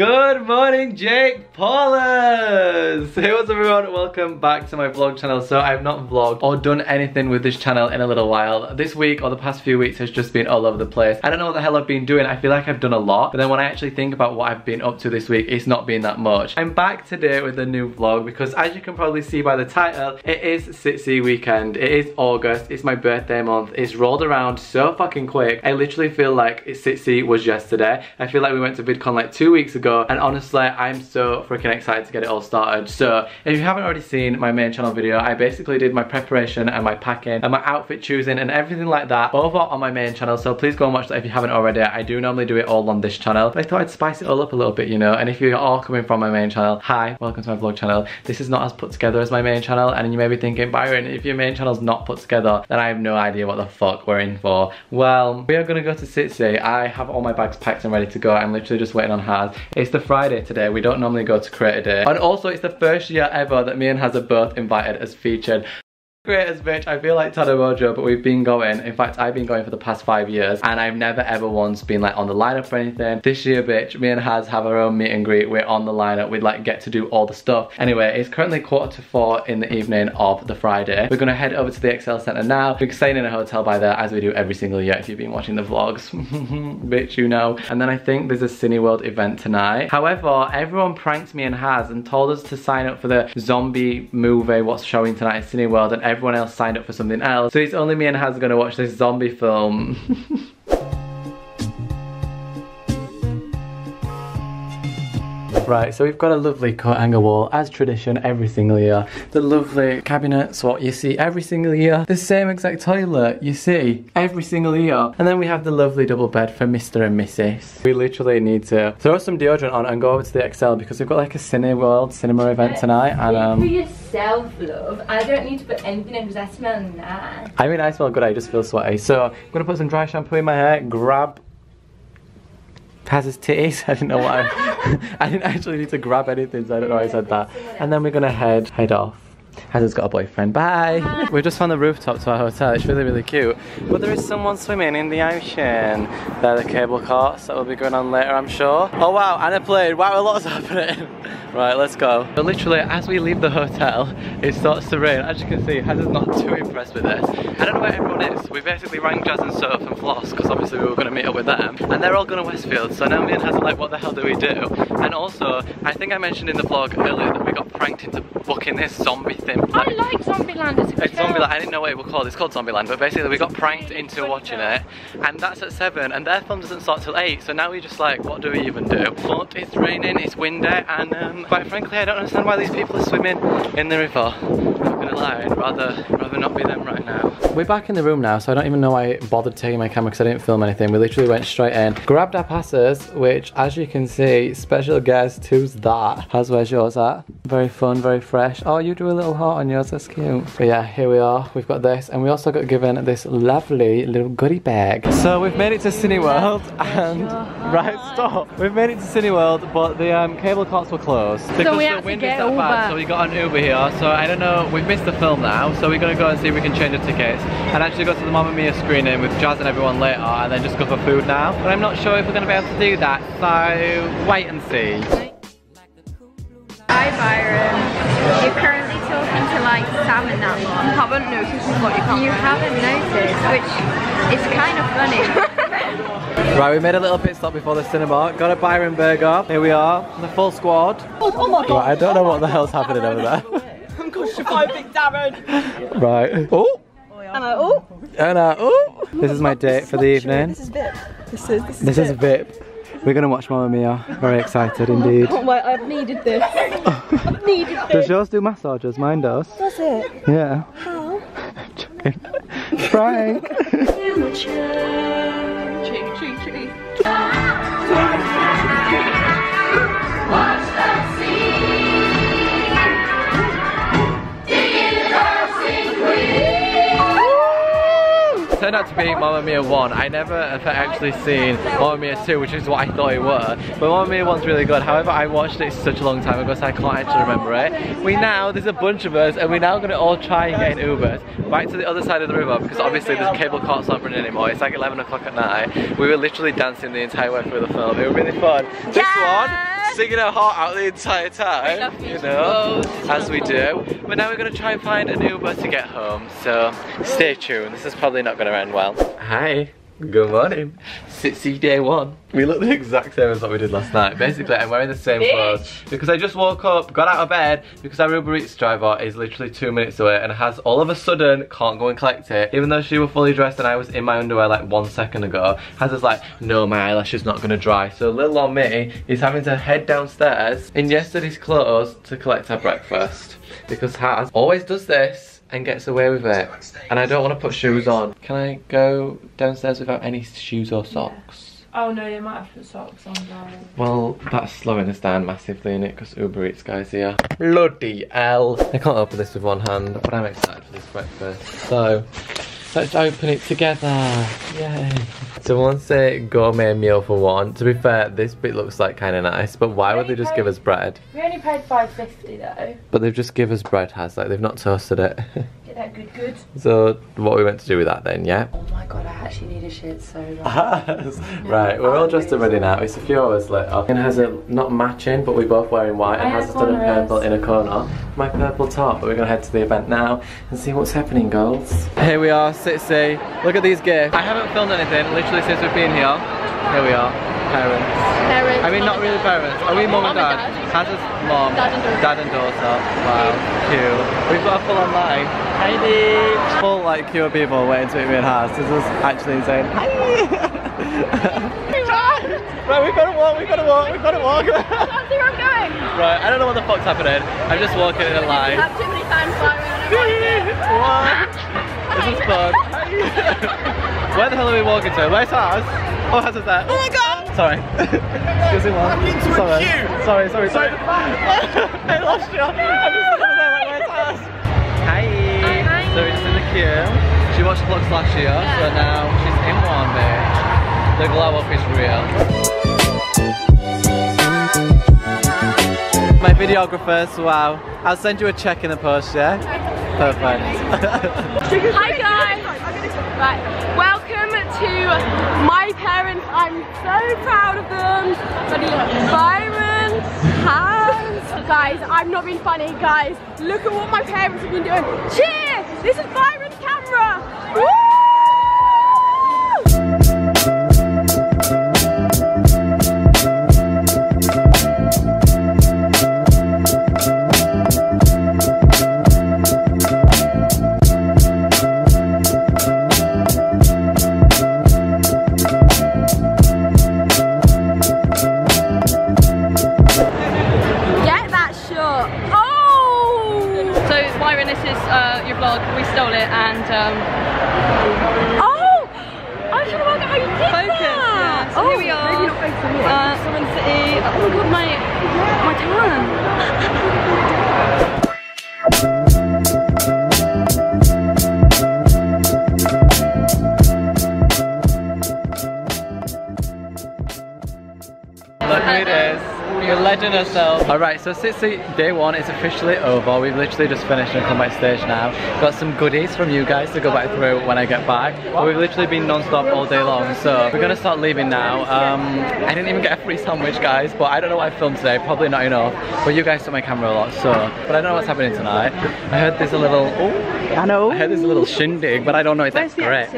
Good morning, Jake Paulers! Hey, what's up everyone? Welcome back to my vlog channel. So I've not vlogged or done anything with this channel in a little while. This week or the past few weeks has just been all over the place. I don't know what the hell I've been doing. I feel like I've done a lot, but then when I actually think about what I've been up to this week, it's not been that much. I'm back today with a new vlog because, as you can probably see by the title, it is SITC weekend. It is August. It's my birthday month. It's rolled around so fucking quick. I literally feel like SITC was yesterday. I feel like we went to VidCon like 2 weeks ago. And honestly, I'm so freaking excited to get it all started. So if you haven't already seen my main channel video, I basically did my preparation and my packing and my outfit choosing and everything like that over on my main channel, so please go and watch that if you haven't already. I do normally do it all on this channel, but I thought I'd spice it all up a little bit, you know. And if you're all coming from my main channel, hi, welcome to my vlog channel. This is not as put together as my main channel, and you may be thinking, Byron, if your main channel's not put together, then I have no idea what the fuck we're in for. Well, we are gonna go to SITC. I have all my bags packed and ready to go. I'm literally just waiting on Hazza. It's the Friday today. We don't normally go to Creator Day. And also, it's the first year ever that me and Hazza both invited as featured. Creators, bitch. I feel like Tada Mojo, but we've been going. In fact, I've been going for the past 5 years, and I've never ever once been like on the lineup for anything. This year, bitch, me and Haz have our own meet and greet. We're on the lineup. We like get to do all the stuff. Anyway, it's currently 4:45 in the evening of the Friday. We're gonna head over to the XL Center now. We're staying in a hotel by there, as we do every single year. If you've been watching the vlogs, bitch, you know. And then I think there's a Cineworld event tonight. However, everyone pranked me and Haz and told us to sign up for the zombie movie. What's showing tonight at Cineworld? And everyone else signed up for something else, so it's only me and Haz gonna watch this zombie film. Right, so we've got a lovely coat hanger wall, as tradition every single year. The lovely cabinets, what you see every single year. The same exact toilet you see every single year. And then we have the lovely double bed for Mr. and Mrs. We literally need to throw some deodorant on and go over to the XL because we've got like a Cineworld cinema event tonight. And for yourself, love. I don't need to put anything in because I smell nice. I mean, I smell good, I just feel sweaty. So I'm gonna put some dry shampoo in my hair, grab Hazza's titties. I didn't know why. I didn't actually need to grab anything, so I don't know why I said that. And then we're gonna head off. Hazza's got a boyfriend. Bye. Bye. We just found the rooftop to our hotel. It's really, really cute. But there is someone swimming in the ocean. There are the cable courts that will be going on later, I'm sure. Oh wow, and a plane. Wow, a lot's happening. Right, let's go. So literally, as we leave the hotel, it starts to rain. As you can see, Hazza's not too impressed with this. I don't know where everyone is. We basically rang Jazz and Soph and Floss because obviously we were going to meet up with them. And they're all going to Westfield, so now me and Hazza are like, what the hell do we do? And also, I think I mentioned in the vlog earlier that we got pranked into booking this zombie thing. Like, I like Zombieland. It's Zombieland. I didn't know what it was called. It's called Zombieland, but basically we got pranked into watching it. And that's at 7, and their film doesn't start till 8, so now we're just like, what do we even do? But it's raining, it's windy, and quite frankly, I don't understand why these people are swimming in the river. I'm not gonna lie, I'd rather not be them right now. We're back in the room now, so I don't even know why I bothered taking my camera because I didn't film anything. We literally went straight in, grabbed our passes, which, as you can see, special guest, who's that? How's where's yours at? Very fun, very fresh. Oh, you do a little heart on yours, that's cute. But yeah, here we are, we've got this, and we also got given this lovely little goodie bag. So we've made it to Cineworld, and... Right, stop! We've made it to Cineworld, but the cable courts were closed. Because the wind is that bad, so we got an Uber here, so I don't know, we've missed the film now, so we're gonna go and see if we can change the tickets and actually go to the Mamma Mia screening with Jazz and everyone later, and then just go for food now. But I'm not sure if we're gonna be able to do that, so wait and see. Hi Byron, you're currently talking to like Sam and that one. You haven't noticed what you can't. You haven't noticed, which is kind of funny. Right, we made a little pit stop before the cinema, got a Byron burger. Here we are, the full squad. Oh my God. Right, I don't know what the hell's happening over there. Darren. Right. Oh. Anna. Oh. Anna. Oh. This is my date for the evening. This is Vip. This is Vip. We're gonna watch Mamma Mia. Very excited indeed. Oh my! I've needed this. I've needed this. Does yours do massages? Mine does. Does it? Yeah. How? I'm joking. Frank. Turned out to be Mamma Mia 1. I never have actually seen Mamma Mia 2, which is what I thought it were. But Mamma Mia 1's really good. However, I watched it such a long time ago, so I can't actually remember it. There's a bunch of us, and we're now gonna all try and get in Ubers. back to the other side of the river because obviously the cable carts aren't running anymore. It's like 11 o'clock at night. We were literally dancing the entire way through the film. It was really fun. Yeah. This one, singing her heart out the entire time, you know, as we do. But now we're going to try and find an Uber to get home. So stay tuned. This is probably not going to end well. Hi. Good morning. SITC day one. We look the exact same as what we did last night. Basically, I'm wearing the same clothes because I just woke up, got out of bed because our Uber Eats driver is literally 2 minutes away and has all of a sudden can't go and collect it. Even though she was fully dressed and I was in my underwear like 1 second ago, Hazza's like, no, my eyelash is not gonna dry. So little on me is having to head downstairs in yesterday's clothes to collect her breakfast because Haz always does this and gets away with it, and I don't want to put shoes on. Can I go downstairs without any shoes or socks? Yeah. Oh no, you might have to put socks on there. Well, that's slowing us down massively, innit, because Uber Eats guys here. Bloody hell. I can't open this with one hand, but I'm excited for this breakfast. So, let's open it together. Yay. Someone say gourmet meal for one. To be fair, this bit looks like kind of nice, but why would they just give us bread? We only paid £5.50 though. But they've just give us bread, Haz, like they've not toasted it. Get that good. So what are we meant to do with that then, yeah? Oh my god, I actually need a shit so bad. Right, we're all dressed and ready now. It's a few hours later. And Hazza not matching, but we're both wearing white, and Hazza's done a purple in a corner. My purple top, but we're gonna head to the event now and see what's happening, girls. Here we are, SITC. Look at these gifts. I haven't filmed anything literally since we've been here. Here we are, parents. Parents. I mean, not really parents. Are we mum and dad? Hazza's mum, dad and daughter. Wow, cute. We've got a full on line. Hi there. Full like queue of people waiting to meet me and Haz. This is actually insane. Hi. Right, we've got to walk. That's where I'm going. Right, I don't know what the fuck's happening. I'm just walking in a line. You have too many times What? This is fun. Where the hell are we walking to? Where's Haz? Oh, Haz is there. Oh my god! Sorry. Sorry. I lost you. I'm just over there like, where's Haz? Hi. So it's in the queue. She watched vlogs last year, so now she's in one, babe. The glow up is real. My videographers, wow. I'll send you a check in the post, yeah? Perfect. Hi guys! Right, welcome to my parents. I'm so proud of them. Byron, Haz. Guys, I'm not being funny, guys. Look at what my parents have been doing. Cheers! This is Byron's camera. Woo! Alright, so SITC day one is officially over. We've literally just finished and come backstage now. Got some goodies from you guys to go back through when I get back. But we've literally been non-stop all day long, so we're gonna start leaving now. I didn't even get a free sandwich, guys, but I don't know what I filmed today, probably not enough. But you guys saw my camera a lot, so. But I don't know what's happening tonight. I heard there's a little, I heard there's a little shindig, but I don't know if that's correct.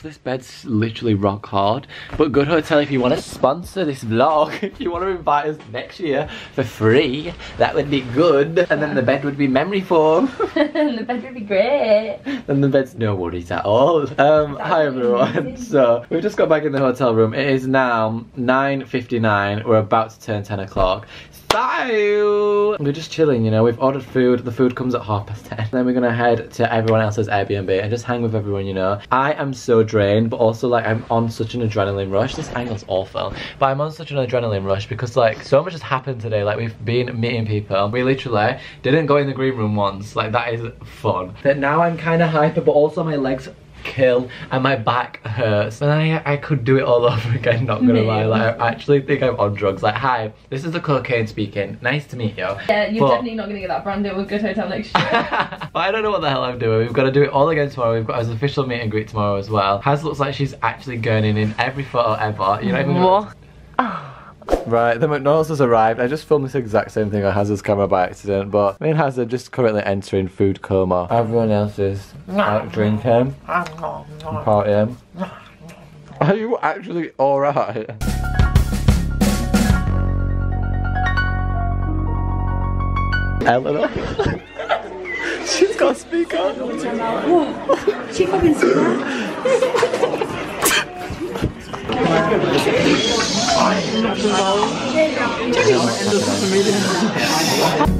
This bed's literally rock hard, but Good Hotel, if you want to sponsor this vlog, if you want to invite us next year for free, that would be good. And then the bed would be memory foam. And the bed would be great. And the bed's no worries at all. Hi everyone. So we've just got back in the hotel room. It is now 9:59. We're about to turn 10 o'clock. Bye! We're just chilling, you know, we've ordered food, the food comes at 10:30. Then we're gonna head to everyone else's Airbnb and just hang with everyone, you know. I am so drained, but also like I'm on such an adrenaline rush. This angle's awful, but I'm on such an adrenaline rush because like so much has happened today. Like we've been meeting people. We literally didn't go in the green room once. Like that is fun. But now I'm kind of hyper, but also my legs kill and my back hurts. And I could do it all over again, not gonna lie. Like, I actually think I'm on drugs. Like, hi, this is the cocaine speaking. Nice to meet you. Yeah, you're definitely not gonna get that brand deal with Good Hotel next year. But I don't know what the hell I'm doing. We've got to do it all again tomorrow. We've got our official meet and greet tomorrow as well. Haz looks like she's actually gurning in every photo ever. You know what I mean? What? Right, the McDonald's has arrived. I just filmed this exact same thing on Hazza's camera by accident, but me and Hazza just currently entering food coma. Everyone else is out drinking and partying. Are you actually alright? Eleanor? She's got a speaker. Whoa, she fucking see that? I'm not involved.